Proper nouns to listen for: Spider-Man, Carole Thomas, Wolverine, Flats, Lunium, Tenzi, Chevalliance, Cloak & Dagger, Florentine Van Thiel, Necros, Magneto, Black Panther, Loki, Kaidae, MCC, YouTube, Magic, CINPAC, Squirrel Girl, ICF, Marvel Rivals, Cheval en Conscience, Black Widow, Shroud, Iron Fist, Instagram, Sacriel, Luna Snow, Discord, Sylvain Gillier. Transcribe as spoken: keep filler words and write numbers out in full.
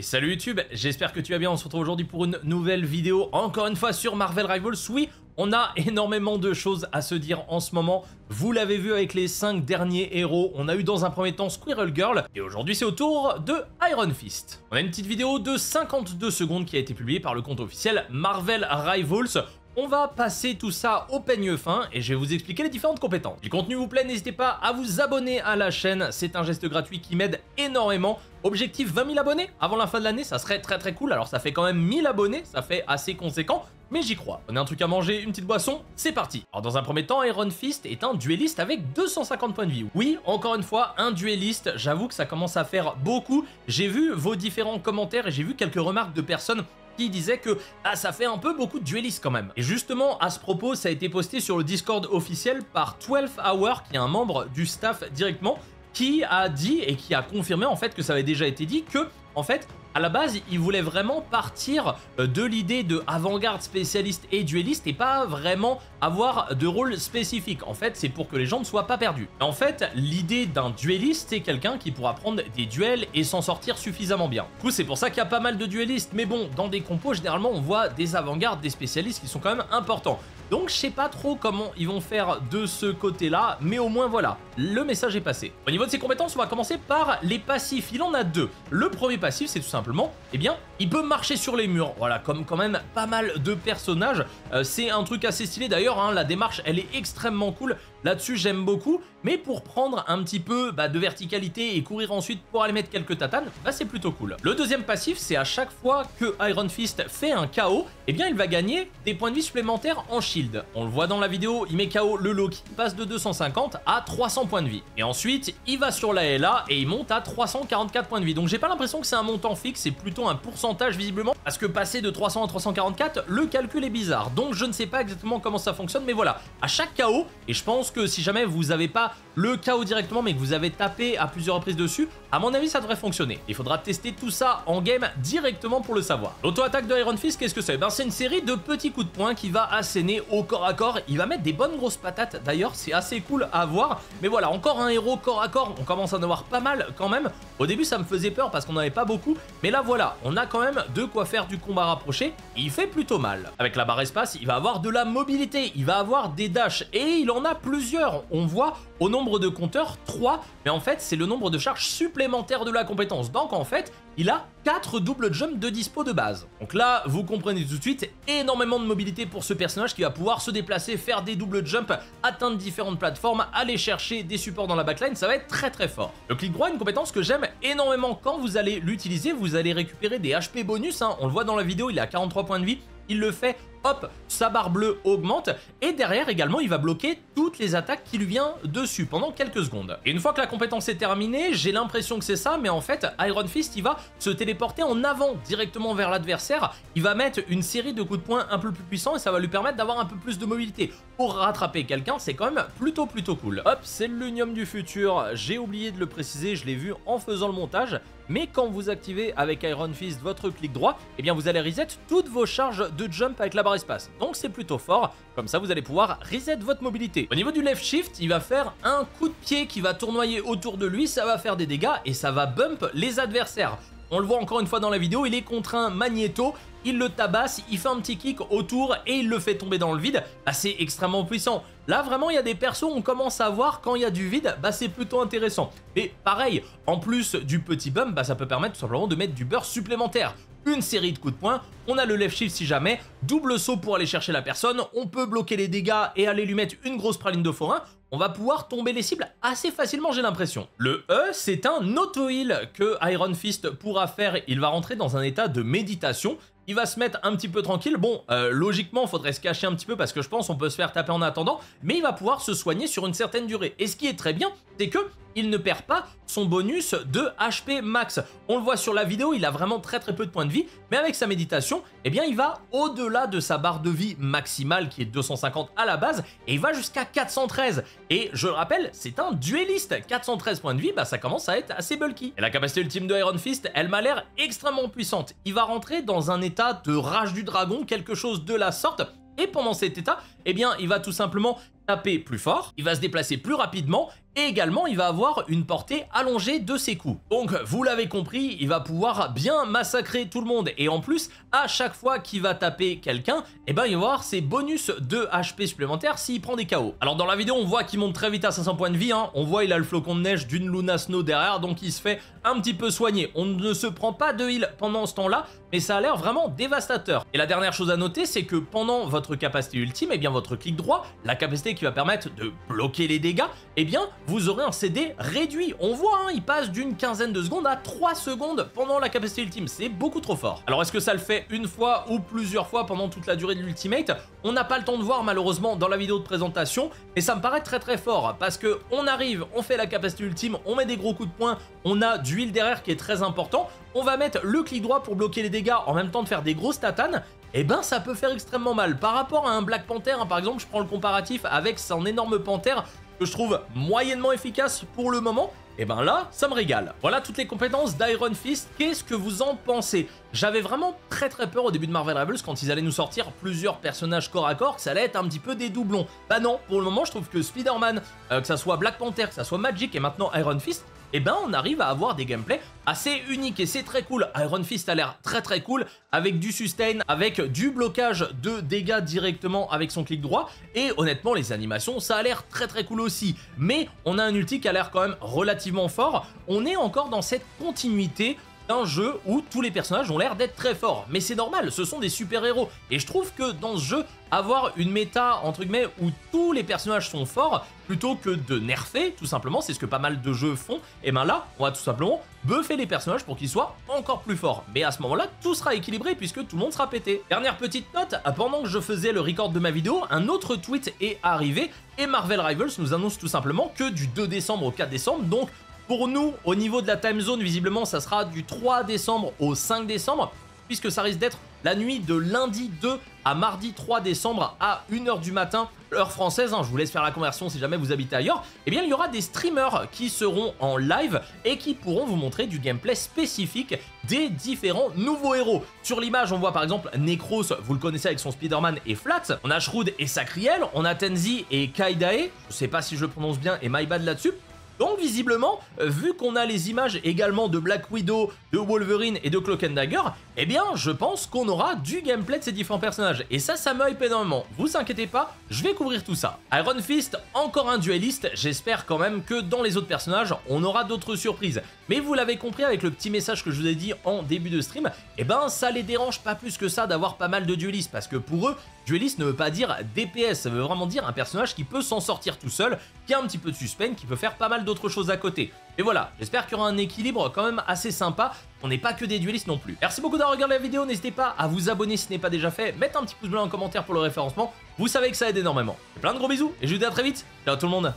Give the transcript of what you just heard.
Et salut YouTube, j'espère que tu vas bien, on se retrouve aujourd'hui pour une nouvelle vidéo, encore une fois sur Marvel Rivals. Oui, on a énormément de choses à se dire en ce moment, vous l'avez vu avec les cinq derniers héros, on a eu dans un premier temps Squirrel Girl, et aujourd'hui c'est au tour de Iron Fist. On a une petite vidéo de cinquante-deux secondes qui a été publiée par le compte officiel Marvel Rivals. On va passer tout ça au peigne fin et je vais vous expliquer les différentes compétences. Si le contenu vous plaît, n'hésitez pas à vous abonner à la chaîne, c'est un geste gratuit qui m'aide énormément. Objectif vingt mille abonnés avant la fin de l'année, ça serait très très cool. Alors ça fait quand même mille abonnés, ça fait assez conséquent, mais j'y crois. On a un truc à manger, une petite boisson, c'est parti. Alors dans un premier temps, Iron Fist est un duelliste avec deux cent cinquante points de vie. Oui, encore une fois, un duelliste, j'avoue que ça commence à faire beaucoup. J'ai vu vos différents commentaires et j'ai vu quelques remarques de personnes qui disait que ah, ça fait un peu beaucoup de duellistes quand même. Et justement, à ce propos, ça a été posté sur le Discord officiel par twelve hour, qui est un membre du staff directement, qui a dit et qui a confirmé en fait que ça avait déjà été dit que, en fait, à la base, il voulait vraiment partir de l'idée de avant-garde spécialiste et duelliste et pas vraiment avoir de rôle spécifique. En fait, c'est pour que les gens ne soient pas perdus. En fait, l'idée d'un duelliste, c'est quelqu'un qui pourra prendre des duels et s'en sortir suffisamment bien. Du coup, c'est pour ça qu'il y a pas mal de duellistes. Mais bon, dans des compos, généralement, on voit des avant-gardes, des spécialistes qui sont quand même importants. Donc, je sais pas trop comment ils vont faire de ce côté-là, mais au moins, voilà, le message est passé. Au niveau de ses compétences, on va commencer par les passifs. Il en a deux. Le premier passif, c'est tout simple. Simplement, eh bien, il peut marcher sur les murs. Voilà, comme quand même pas mal de personnages. Euh, c'est un truc assez stylé d'ailleurs, hein, la démarche, elle est extrêmement cool. Là-dessus, j'aime beaucoup. Mais pour prendre un petit peu bah, de verticalité et courir ensuite pour aller mettre quelques tatanes, bah, c'est plutôt cool. Le deuxième passif, c'est à chaque fois que Iron Fist fait un K O, eh bien, il va gagner des points de vie supplémentaires en shield. On le voit dans la vidéo, il met K O le Loki, il passe de deux cent cinquante à trois cents points de vie. Et ensuite, il va sur la L A et il monte à trois cent quarante-quatre points de vie. Donc, j'ai pas l'impression que c'est un montant fixe. C'est plutôt un pourcentage visiblement, parce que passer de trois cents à trois cent quarante-quatre, le calcul est bizarre, donc je ne sais pas exactement comment ça fonctionne, mais voilà, à chaque K O, et je pense que si jamais vous n'avez pas le K O directement, mais que vous avez tapé à plusieurs reprises dessus, à mon avis ça devrait fonctionner. Il faudra tester tout ça en game directement pour le savoir. L'auto-attaque de Iron Fist, qu'est-ce que c'est? Ben c'est une série de petits coups de poing qui va asséner au corps à corps, il va mettre des bonnes grosses patates d'ailleurs, c'est assez cool à voir, mais voilà, encore un héros corps à corps, on commence à en avoir pas mal quand même. Au début ça me faisait peur parce qu'on n'en avait pas beaucoup, mais là voilà, on a quand même de quoi faire du combat rapproché, et il fait plutôt mal. Avec la barre espace, il va avoir de la mobilité, il va avoir des dashs, et il en a plusieurs. On voit au nombre de compteurs trois, mais en fait c'est le nombre de charges supplémentaires de la compétence, donc en fait il a quatre double jump de dispo de base. Donc là vous comprenez tout de suite, énormément de mobilité pour ce personnage qui va pouvoir se déplacer, faire des double jumps, atteindre différentes plateformes, aller chercher des supports dans la backline, ça va être très très fort. Le clic droit, une compétence que j'aime énormément, quand vous allez l'utiliser vous allez récupérer des H P bonus, hein. On le voit dans la vidéo, il est à quarante-trois points de vie, il le fait, hop, sa barre bleue augmente, et derrière également il va bloquer toutes les attaques qui lui viennent dessus pendant quelques secondes. Et une fois que la compétence est terminée, j'ai l'impression que c'est ça, mais en fait Iron Fist il va se téléporter en avant directement vers l'adversaire, il va mettre une série de coups de poing un peu plus puissants et ça va lui permettre d'avoir un peu plus de mobilité pour rattraper quelqu'un, c'est quand même plutôt plutôt cool. Hop, c'est le Lunium du futur, j'ai oublié de le préciser, je l'ai vu en faisant le montage, mais quand vous activez avec Iron Fist votre clic droit, eh bien vous allez reset toutes vos charges de jump avec la barre espace, donc c'est plutôt fort, comme ça vous allez pouvoir reset votre mobilité. Au niveau du left shift, il va faire un coup de pied qui va tournoyer autour de lui, ça va faire des dégâts et ça va bump les adversaires. On le voit encore une fois dans la vidéo, il est contre un magnéto, il le tabasse, il fait un petit kick autour et il le fait tomber dans le vide, bah, c'est extrêmement puissant. Là vraiment il y a des persos, on commence à voir quand il y a du vide, bah c'est plutôt intéressant. Et pareil, en plus du petit bump, bah, ça peut permettre tout simplement de mettre du beurre supplémentaire. Une série de coups de poing, on a le left shift si jamais, double saut pour aller chercher la personne, on peut bloquer les dégâts et aller lui mettre une grosse praline de forain, on va pouvoir tomber les cibles assez facilement j'ai l'impression. Le E, c'est un auto-heal que Iron Fist pourra faire, il va rentrer dans un état de méditation, il va se mettre un petit peu tranquille, bon euh, logiquement faudrait se cacher un petit peu parce que je pense on peut se faire taper en attendant, mais il va pouvoir se soigner sur une certaine durée, et ce qui est très bien, c'est que il ne perd pas son bonus de H P max. On le voit sur la vidéo, il a vraiment très très peu de points de vie, mais avec sa méditation, eh bien il va au-delà de sa barre de vie maximale qui est deux cent cinquante à la base, et il va jusqu'à quatre cent treize. Et je le rappelle, c'est un duelliste, quatre cent treize points de vie, bah ça commence à être assez bulky. Et la capacité ultime de Iron Fist, elle m'a l'air extrêmement puissante. Il va rentrer dans un état de rage du dragon, quelque chose de la sorte, et pendant cet état, eh bien il va tout simplement taper plus fort, il va se déplacer plus rapidement Et également, il va avoir une portée allongée de ses coups. Donc, vous l'avez compris, il va pouvoir bien massacrer tout le monde. Et en plus, à chaque fois qu'il va taper quelqu'un, eh ben, il va avoir ses bonus de H P supplémentaires s'il prend des K O. Alors, dans la vidéo, on voit qu'il monte très vite à cinq cents points de vie. Hein. On voit il a le flocon de neige d'une Luna Snow derrière, donc il se fait un petit peu soigner. On ne se prend pas de heal pendant ce temps-là, mais ça a l'air vraiment dévastateur. Et la dernière chose à noter, c'est que pendant votre capacité ultime, eh bien, votre clic droit, la capacité qui va permettre de bloquer les dégâts, eh bien, vous aurez un C D réduit. On voit, hein, il passe d'une quinzaine de secondes à trois secondes pendant la capacité ultime. C'est beaucoup trop fort. Alors, est-ce que ça le fait une fois ou plusieurs fois pendant toute la durée de l'ultimate? On n'a pas le temps de voir, malheureusement, dans la vidéo de présentation, mais ça me paraît très très fort parce que on arrive, on fait la capacité ultime, on met des gros coups de poing, on a du heal derrière qui est très important, on va mettre le clic droit pour bloquer les dégâts en même temps de faire des grosses tatanes. Eh ben, ça peut faire extrêmement mal. Par rapport à un Black Panther, hein, par exemple, je prends le comparatif avec son énorme panthère que je trouve moyennement efficace pour le moment, et ben là, ça me régale. Voilà toutes les compétences d'Iron Fist. Qu'est-ce que vous en pensez? J'avais vraiment très très peur au début de Marvel Rivals quand ils allaient nous sortir plusieurs personnages corps à corps, que ça allait être un petit peu des doublons. Bah non, pour le moment, je trouve que Spider-Man, euh, que ça soit Black Panther, que ça soit Magic et maintenant Iron Fist, eh ben on arrive à avoir des gameplays assez uniques et c'est très cool. Iron Fist a l'air très très cool avec du sustain, avec du blocage de dégâts directement avec son clic droit et honnêtement les animations ça a l'air très très cool aussi. Mais on a un ulti qui a l'air quand même relativement fort. On est encore dans cette continuité d'un jeu où tous les personnages ont l'air d'être très forts. Mais c'est normal, ce sont des super-héros. Et je trouve que dans ce jeu, avoir une méta, entre guillemets, où tous les personnages sont forts, plutôt que de nerfer, tout simplement, c'est ce que pas mal de jeux font, et ben là, on va tout simplement buffer les personnages pour qu'ils soient encore plus forts. Mais à ce moment-là, tout sera équilibré puisque tout le monde sera pété. Dernière petite note, pendant que je faisais le record de ma vidéo, un autre tweet est arrivé et Marvel Rivals nous annonce tout simplement que du deux décembre au quatre décembre, donc pour nous, au niveau de la time zone, visiblement, ça sera du trois décembre au cinq décembre, puisque ça risque d'être la nuit de lundi deux à mardi trois décembre à une heure du matin, heure française, hein, je vous laisse faire la conversion si jamais vous habitez ailleurs, eh bien il y aura des streamers qui seront en live et qui pourront vous montrer du gameplay spécifique des différents nouveaux héros. Sur l'image, on voit par exemple Necros, vous le connaissez avec son Spider-Man et Flats, on a Shroud et Sacriel, on a Tenzi et Kaidae, je sais pas si je le prononce bien et my bad là-dessus. Donc visiblement, vu qu'on a les images également de Black Widow, de Wolverine et de Cloak and Dagger, eh bien je pense qu'on aura du gameplay de ces différents personnages. Et ça, ça me hype énormément. Vous inquiétez pas, je vais couvrir tout ça. Iron Fist, encore un dueliste. J'espère quand même que dans les autres personnages, on aura d'autres surprises. Mais vous l'avez compris avec le petit message que je vous ai dit en début de stream, eh ben ça les dérange pas plus que ça d'avoir pas mal de duelistes. Parce que pour eux, dueliste ne veut pas dire D P S, ça veut vraiment dire un personnage qui peut s'en sortir tout seul, qui a un petit peu de suspense, qui peut faire pas mal de autre chose à côté. Et voilà, j'espère qu'il y aura un équilibre quand même assez sympa. On n'est pas que des duelistes non plus. Merci beaucoup d'avoir regardé la vidéo. N'hésitez pas à vous abonner si ce n'est pas déjà fait. Mettez un petit pouce bleu en commentaire pour le référencement. Vous savez que ça aide énormément. Et plein de gros bisous et je vous dis à très vite. Ciao tout le monde.